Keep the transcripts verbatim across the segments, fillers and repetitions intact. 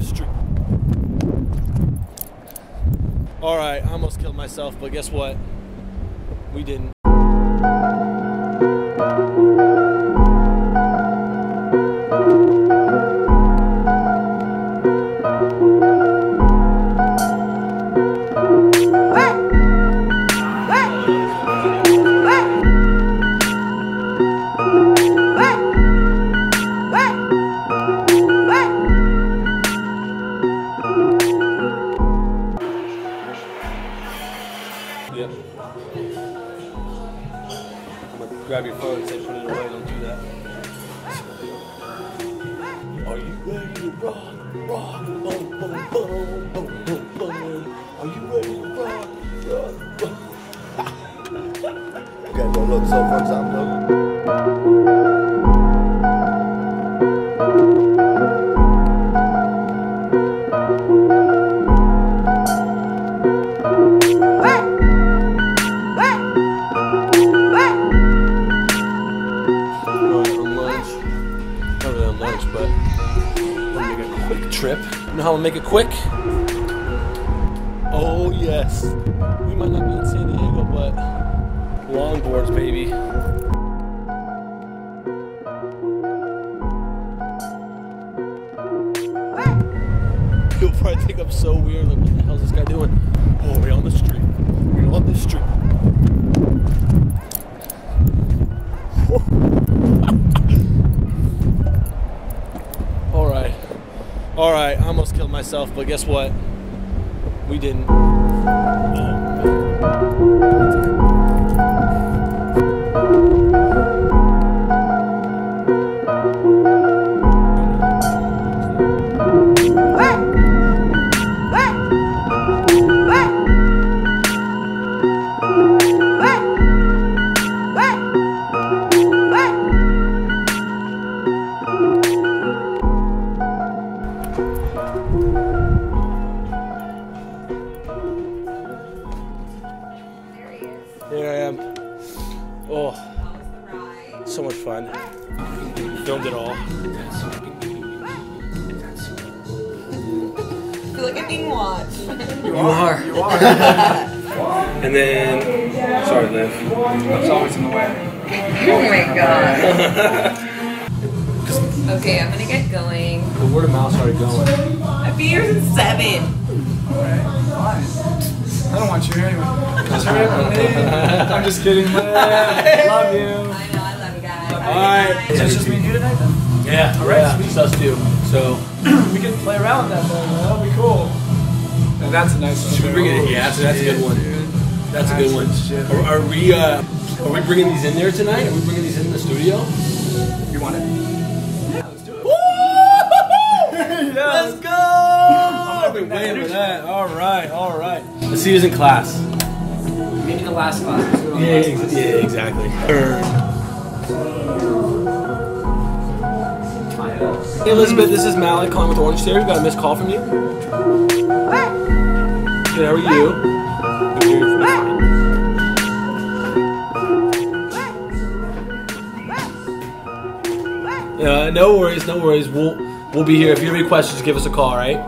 Straight. All right, I almost killed myself, but guess what? We didn't. Yep. I'm gonna grab your phone and say put it away, don't do that. Are you ready to rock, rock, boom, boom, boom, boom, boom, boom? Are you ready to rock, rock, boom? You guys don't look so far as I'm looking. But I'm gonna make a quick trip. You know how I'm gonna make it quick? Oh yes. We might not be in San Diego, but longboards, baby. You'll probably think I'm so weird, like what the hell is this guy doing? Oh, we're on the street. We're on the street. All right, I almost killed myself, but guess what? We didn't. Here I am. Oh, so much fun. Filmed it all. I feel like I'm being watched. You are. You are. And then, sorry, Liv. It's always in the way. Oh my god. Okay, I'm gonna get going. The word of mouth started going. I've been here since seven. Alright. I don't want you here anyway. I'm just kidding. Love you. I know, I love you guys. Alright. So it's just me and you tonight then? Yeah, alright. Yeah. It's us too. So we can play around with that though, man. That'll be cool. And that's a nice one. Should we bring it in? Yeah, so that's a good one. That's a good one. Are, are we uh are we bringing these in there tonight? Are we bringing these in the studio? You want it? Yeah, let's do it. Woo! Yeah. Let's go! I've been waiting for that. Alright, alright. Let's see who's in class. Maybe the last class. Yeah, last ex class. Yeah, exactly. Hey Elizabeth, this is Malik calling with Orange Theory. We got a missed call from you. Good, how are you? I'm here for you. Uh, no worries, no worries. We'll we'll be here. If you have any questions, just give us a call, alright?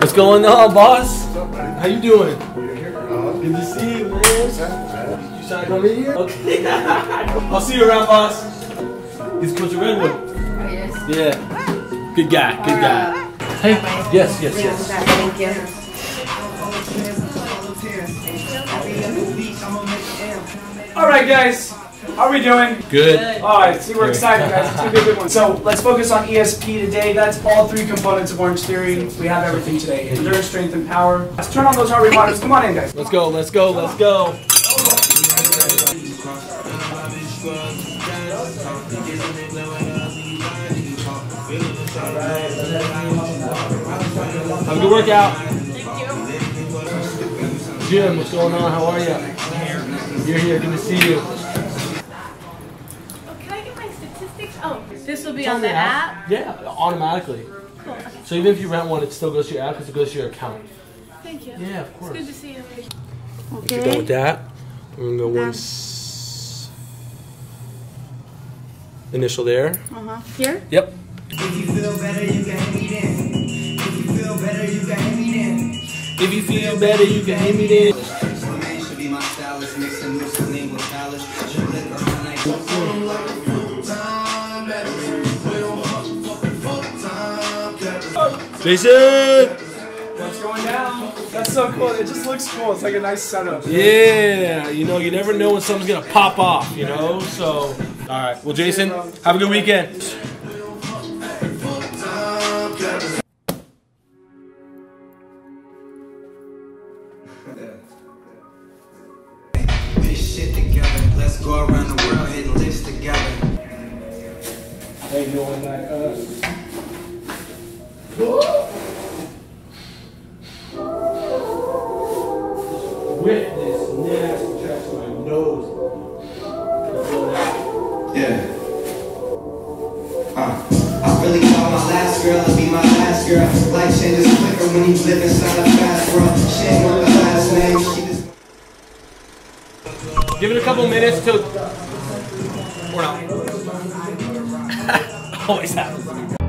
What's going on, boss? What's up, buddy? How you doing? You're here, bro. Good to see you, man. You trying to come in here? Okay. I'll see you around, boss. He's Coach Redwood. Oh, yes. Yeah. Good guy, good guy. Hey. Yes, yes, yes. Thank you. All right, guys. How are we doing? Good. All right, see, we're excited, guys. It's going to be a good one. So let's focus on E S P today. That's all three components of Orange Theory. We have everything today. Endurance, strength, and power. Let's turn on those heart rate monitors. Come on in, guys. Let's go, let's go, let's go. Have a good workout. Thank you. Jim, what's going on? How are you? You're here. Good to see you. Oh, this will be on the app? Yeah, automatically. Cool. So even if you rent one, it still goes to your app because it goes to your account. Thank you. Yeah, of course. It's good to see you. Okay. We're done with that. We're going to go one s initial there. Uh-huh. Here? Yep. If you feel better, you can eat it. If you feel better, you can hit me there. Transformation should be my stylist, mixing loose and lean with palace. Dribbling around like I'm feeling like a full-time medicine. We don't want fucking full-time captain. Jason! What's going down? That's so cool. It just looks cool. It's like a nice setup. Yeah, you know, you never know when something's gonna pop off, you know? So, alright. Well, Jason, have a good weekend. This shit together, let's go around the world hitting licks together. They doing like us. With this nasty track to my nose. Yeah. Uh, I really thought my last girl would be my last girl. Life changes quicker when you live inside a fast world. She ain't want the last name. She give it a couple minutes till we're out. Always happens.